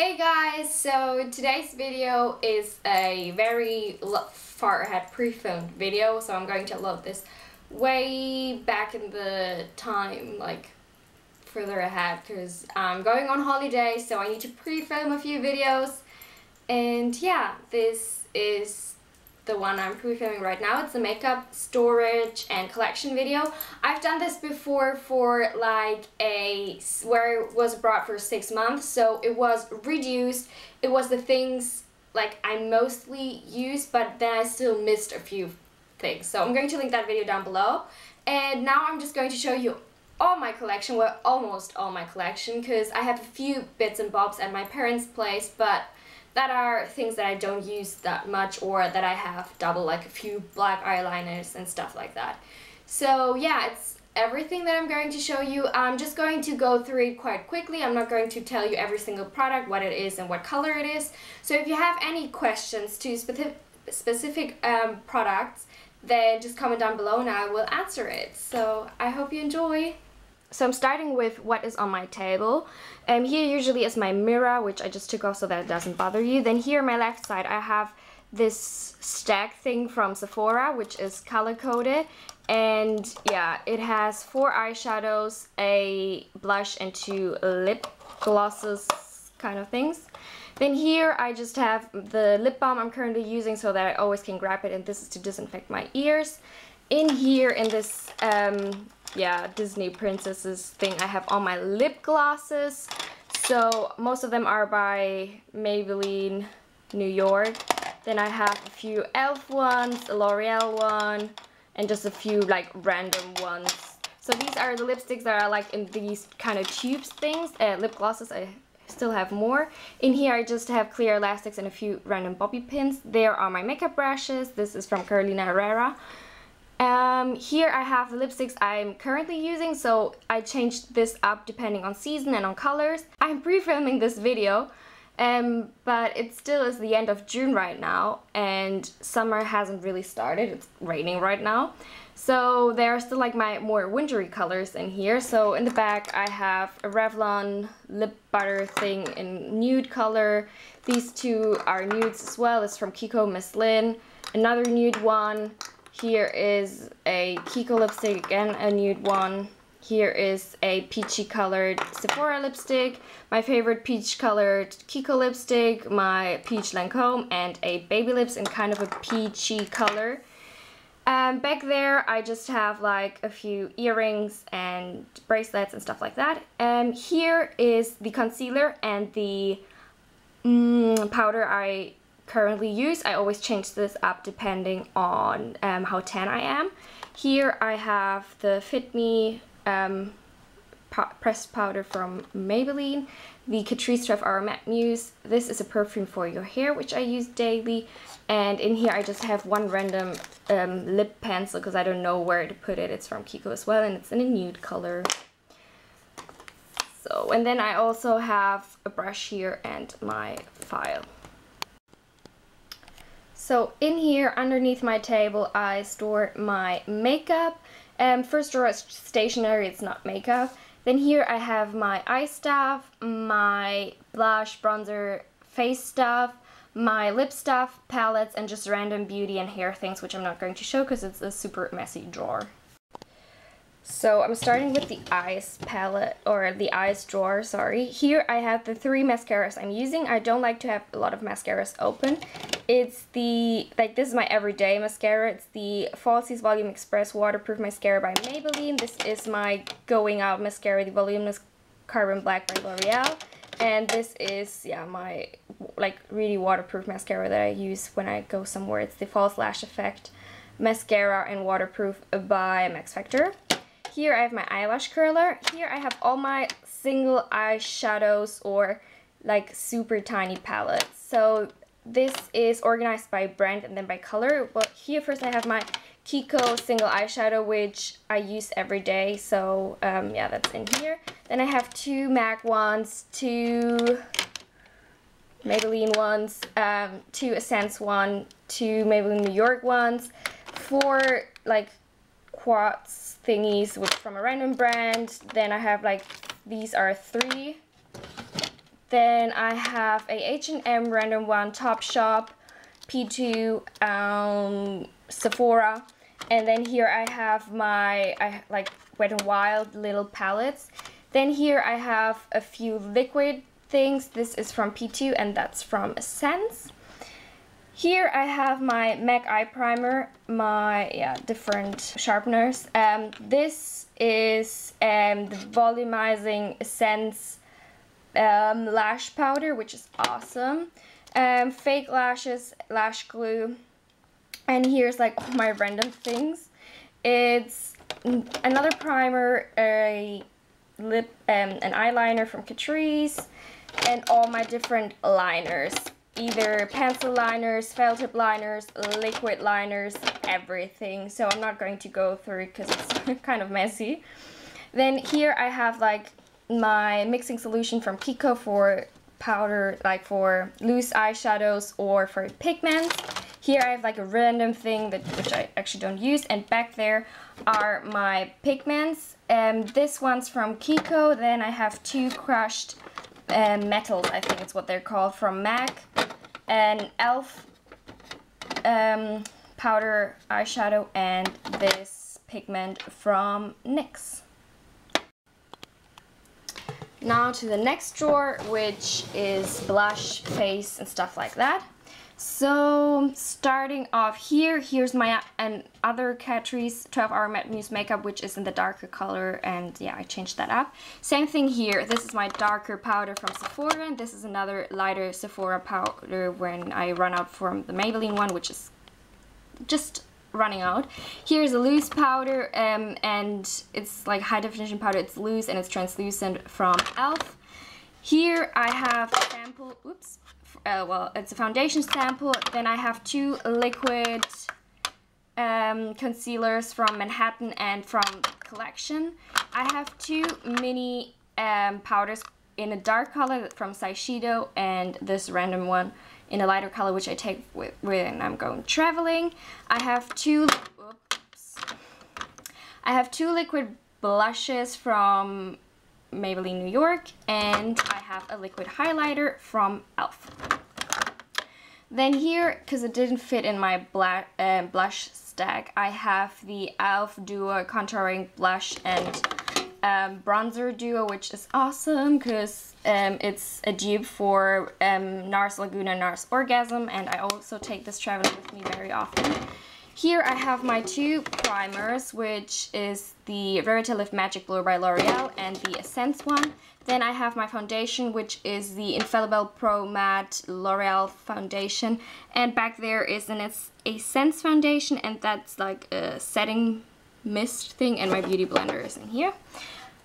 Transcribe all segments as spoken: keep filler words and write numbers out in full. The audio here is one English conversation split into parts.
Hey guys, so today's video is a very far ahead pre-filmed video, so I'm going to upload this way back in the time, like further ahead, because I'm going on holiday, so I need to pre-film a few videos. And yeah, this is the one I'm pre-filming right now. It's a makeup, storage and collection video. I've done this before for like a, where it was brought for six months, so it was reduced. It was the things like I mostly used, but then I still missed a few things. So I'm going to link that video down below. And now I'm just going to show you all my collection, well, almost all my collection, because I have a few bits and bobs at my parents' place, but that are things that I don't use that much or that I have double, like a few black eyeliners and stuff like that. So yeah, it's everything that I'm going to show you. I'm just going to go through it quite quickly. I'm not going to tell you every single product, what it is and what color it is. So if you have any questions to specific, specific um, products, then just comment down below and I will answer it. So I hope you enjoy. So I'm starting with what is on my table. Um, here usually is my mirror, which I just took off so that it doesn't bother you. Then here on my left side I have this stack thing from Sephora, which is color-coded. And yeah, it has four eyeshadows, a blush and two lip glosses kind of things. Then here I just have the lip balm I'm currently using so that I always can grab it, and this is to disinfect my ears. In here in this um, yeah, Disney princesses thing, I have all my lip glosses. So most of them are by Maybelline New York. Then I have a few Elf ones, a L'Oreal one, and just a few like random ones. So these are the lipsticks that are like in these kind of tubes things. Uh, lip glosses, I still have more. In here I just have clear elastics and a few random bobby pins. There are my makeup brushes. This is from Carolina Herrera. Um, here I have the lipsticks I'm currently using, so I changed this up depending on season and on colors. I'm pre-filming this video, um, but it still is the end of June right now, and summer hasn't really started. It's raining right now. So there are still like my more wintry colors in here. So in the back I have a Revlon lip butter thing in nude color. These two are nudes as well. It's from Kiko, Miss Lynn. Another nude one. Here is a Kiko lipstick, again a nude one. Here is a peachy colored Sephora lipstick, my favorite peach colored Kiko lipstick, my peach Lancôme, and a baby lips in kind of a peachy color. Um, back there I just have like a few earrings and bracelets and stuff like that. Um, here is the concealer and the mm, powder I currently use. I always change this up depending on um, how tan I am. Here I have the Fit Me um, pressed powder from Maybelline, the Catrice twelve hour matte mousse. This is a perfume for your hair which I use daily, and in here I just have one random um, lip pencil because I don't know where to put it. It's from Kiko as well, and it's in a nude color. So, and then I also have a brush here and my file. So in here, underneath my table, I store my makeup. Um, first drawer is stationery, it's not makeup. Then here I have my eye stuff, my blush, bronzer, face stuff, my lip stuff, palettes, and just random beauty and hair things, which I'm not going to show because it's a super messy drawer. So I'm starting with the eyes palette, or the eyes drawer, sorry. Here I have the three mascaras I'm using. I don't like to have a lot of mascaras open. It's the, like this is my everyday mascara. It's the Falsies Volume Express Waterproof Mascara by Maybelline. This is my going out mascara, the Voluminous Carbon Black by L'Oreal. And this is, yeah, my like really waterproof mascara that I use when I go somewhere. It's the False Lash Effect Mascara and Waterproof by Max Factor. Here I have my eyelash curler. Here I have all my single eyeshadows or like super tiny palettes. So this is organized by brand and then by color. Well, here first I have my Kiko single eyeshadow, which I use every day. So um, yeah, that's in here. Then I have two MAC ones, two Maybelline ones, um, two Essence one, two Maybelline New York ones, four like quartz thingies which from a random brand. Then I have like, these are three Then I have a H and M random one, Topshop, P two, um, Sephora. And then here I have my I, like Wet n' Wild little palettes. Then here I have a few liquid things. This is from P two and that's from Sense. Here I have my MAC eye primer, my yeah different sharpeners. Um, this is um, the volumizing Sense um, lash powder, which is awesome. Um, fake lashes, lash glue. And here's like all my random things. It's another primer, a lip, um, an eyeliner from Catrice, and all my different liners. Either pencil liners, felt tip liners, liquid liners, everything. So I'm not going to go through because it's kind of messy. Then here I have like my mixing solution from Kiko for powder, like for loose eyeshadows or for pigments. Here I have like a random thing that which I actually don't use. And back there are my pigments. Um, this one's from Kiko. Then I have two crushed Uh, metals, I think it's what they're called, from MAC, an Elf um, powder eyeshadow, and this pigment from NYX. Now to the next drawer, which is blush, face, and stuff like that. So starting off here, here's my and other Catrice twelve hour Matte Mousse makeup, which is in the darker color, and yeah, I changed that up. Same thing here. This is my darker powder from Sephora, and this is another lighter Sephora powder when I run out from the Maybelline one, which is just running out. Here's a loose powder, um, and it's like high definition powder. It's loose and it's translucent from Elf. Here I have a sample, oops, uh, well, it's a foundation sample. Then I have two liquid um, concealers from Manhattan and from Collection. I have two mini um, powders in a dark color from Saishido and this random one in a lighter color, which I take with, when I'm going traveling. I have two, oops, I have two liquid blushes from Maybelline New York, and I have a liquid highlighter from Elf. Then here, because it didn't fit in my black, uh, blush stack, I have the Elf Duo Contouring Blush and um, Bronzer Duo, which is awesome because um, it's a dupe for um, Nars Laguna, Nars Orgasm, and I also take this traveling with me very often. Here I have my two primers, which is the Verite Lift Magic Blur by L'Oreal and the Essence one. Then I have my foundation, which is the Infallible Pro Matte L'Oreal foundation. And back there is an Essence foundation, and that's like a setting mist thing, and my beauty blender is in here.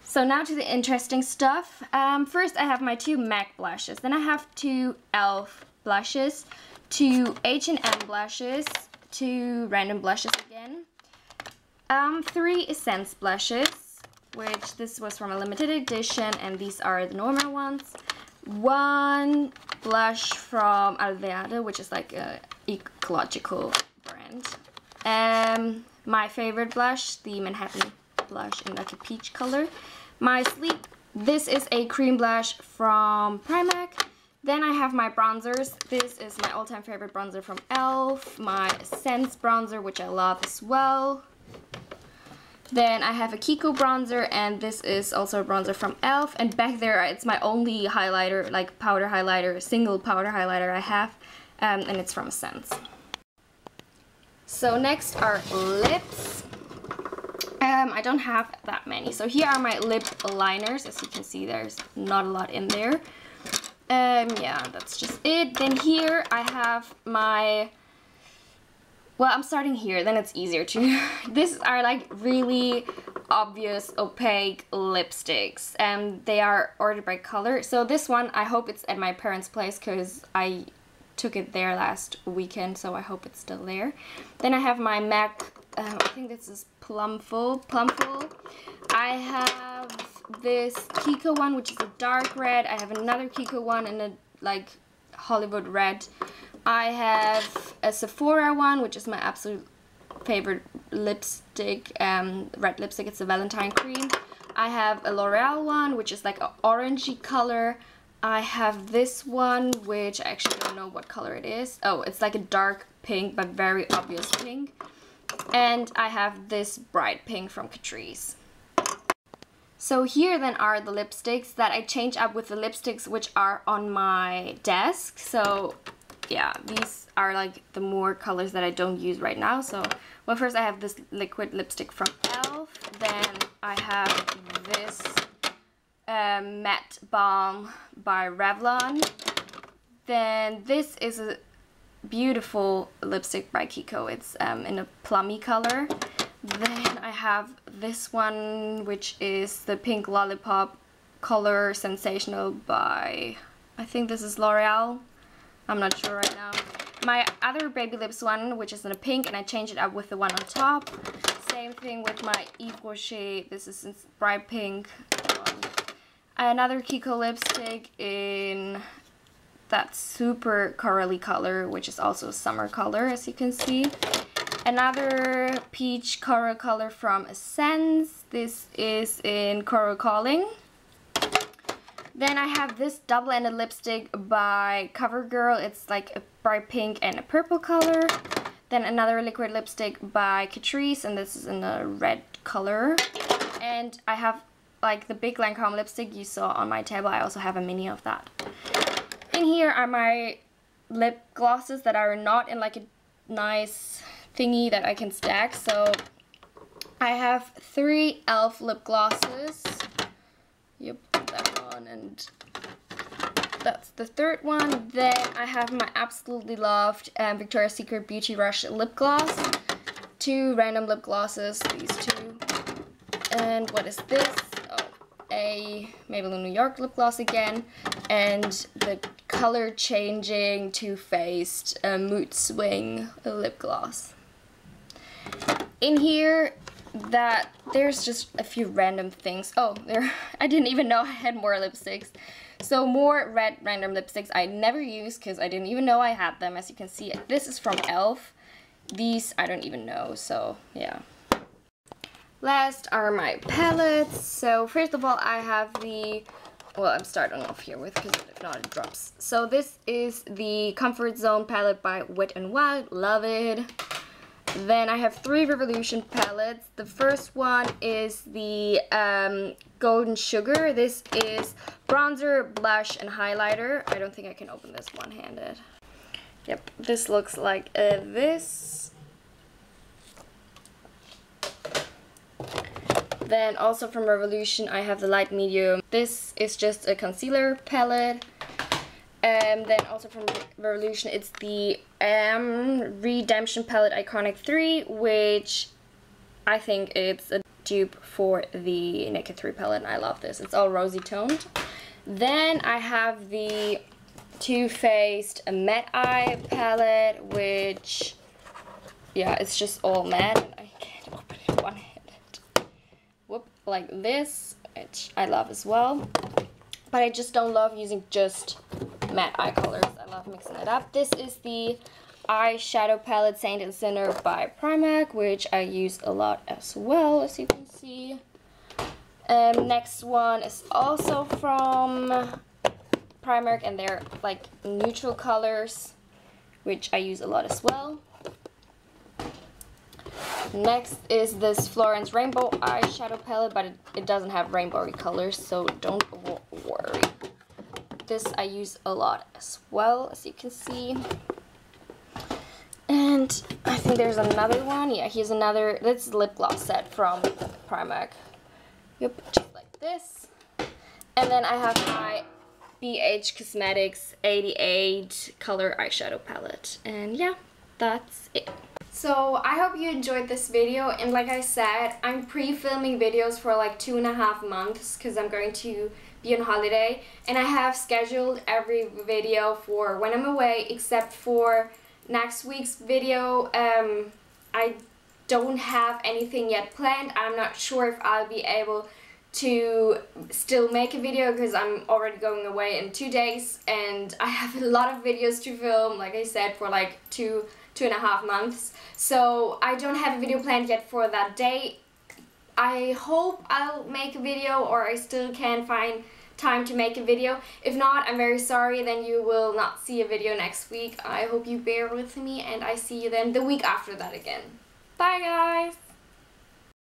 So now to the interesting stuff. Um, first I have my two MAC blushes, then I have two Elf blushes, two H and M blushes, two random blushes again, um, three Essence blushes, which this was from a limited edition, and these are the normal ones, one blush from Alverde, which is like a ecological brand, um, my favorite blush, the Manhattan blush in like a peach color, my sleep, this is a cream blush from Primark. Then I have my bronzers. This is my all-time favorite bronzer from Elf, my Sense bronzer, which I love as well. Then I have a Kiko bronzer, and this is also a bronzer from Elf. And back there, it's my only highlighter, like powder highlighter, single powder highlighter I have, um, and it's from Sense. So next are lips. Um, I don't have that many. So here are my lip liners. As you can see, there's not a lot in there. Um, yeah, that's just it. Then here I have my, well, I'm starting here, then it's easier to, these are like really obvious opaque lipsticks, and um, they are ordered by color. So this one, I hope it's at my parents' place because I took it there last weekend, so I hope it's still there. Then I have my MAC, um, I think this is Plumful, Plumful. I have this Kiko one, which is a dark red. I have another Kiko one in a like Hollywood red. I have a Sephora one, which is my absolute favorite lipstick, um, red lipstick. It's a Valentine cream. I have a L'Oreal one, which is like an orangey color. I have this one, which I actually don't know what color it is. Oh, it's like a dark pink, but very obvious pink. And I have this bright pink from Catrice. So here then are the lipsticks that I change up with the lipsticks which are on my desk. So yeah, these are like the more colors that I don't use right now. So, well, first I have this liquid lipstick from Elf. Then I have this um, matte balm by Revlon. Then this is a beautiful lipstick by Kiko. It's um, in a plummy color. Then I have this one, which is the Pink Lollipop Color Sensational by, I think this is L'Oreal. I'm not sure right now. My other Baby Lips one, which is in a pink, and I changed it up with the one on top. Same thing with my Yves Rocher. This is in bright pink. Another Kiko lipstick in that super corally color, which is also a summer color, as you can see. Another peach coral color from Essence. This is in Coral Calling. Then I have this double-ended lipstick by CoverGirl. It's like a bright pink and a purple color. Then another liquid lipstick by Catrice, and this is in a red color. And I have like the big Lancôme lipstick you saw on my table. I also have a mini of that. In here are my lip glosses that are not in like a nice thingy that I can stack. So I have three Elf lip glosses. Yep, that one, and that's the third one. Then I have my absolutely loved um, Victoria's Secret Beauty Rush lip gloss. Two random lip glosses, these two. And what is this? Oh, a Maybelline New York lip gloss again. And the color changing Too Faced uh, Mood Swing lip gloss. In here, that there's just a few random things. Oh, there! I didn't even know I had more lipsticks. So more red random lipsticks I never use because I didn't even know I had them. As you can see, this is from Elf. These I don't even know. So yeah. Last are my palettes. So first of all, I have the. Well, I'm starting off here with because if not, it drops. So this is the Comfort Zone palette by Wet n' Wild. Love it. Then I have three Revolution palettes. The first one is the um, Golden Sugar. This is bronzer, blush, and highlighter. I don't think I can open this one-handed. Yep, this looks like uh, this. Then also from Revolution, I have the Light Medium. This is just a concealer palette. And then also from Revolution, it's the um, Redemption palette Iconic three, which I think it's a dupe for the Naked three palette. And I love this. It's all rosy toned. Then I have the Too Faced Matte Eye palette, which, yeah, it's just all matte. I can't open it one handed. Whoop, like this, which I love as well. But I just don't love using just matte eye colors. I love mixing it up. This is the eyeshadow palette Saint and Sinner by Primark, which I use a lot as well, as you can see. Um, next one is also from Primark, and they're like neutral colors, which I use a lot as well. Next is this Florence Rainbow eyeshadow palette, but it, it doesn't have rainbowy colors, so don't worry. This I use a lot as well, as you can see. And I think there's another one. Yeah, here's another. This is lip gloss set from Primark. Yep, just like this. And then I have my B H Cosmetics eighty-eight color eyeshadow palette. And yeah, that's it. So I hope you enjoyed this video, and like I said, I'm pre-filming videos for like two and a half months because I'm going to be on holiday, and I have scheduled every video for when I'm away except for next week's video. um, I don't have anything yet planned. I'm not sure if I'll be able to still make a video because I'm already going away in two days, and I have a lot of videos to film, like I said, for like two two and a half months. So I don't have a video planned yet for that day. I hope I'll make a video, or I still can find time to make a video. If not, I'm very sorry, then you will not see a video next week. I hope you bear with me, and I see you then the week after that again. Bye guys!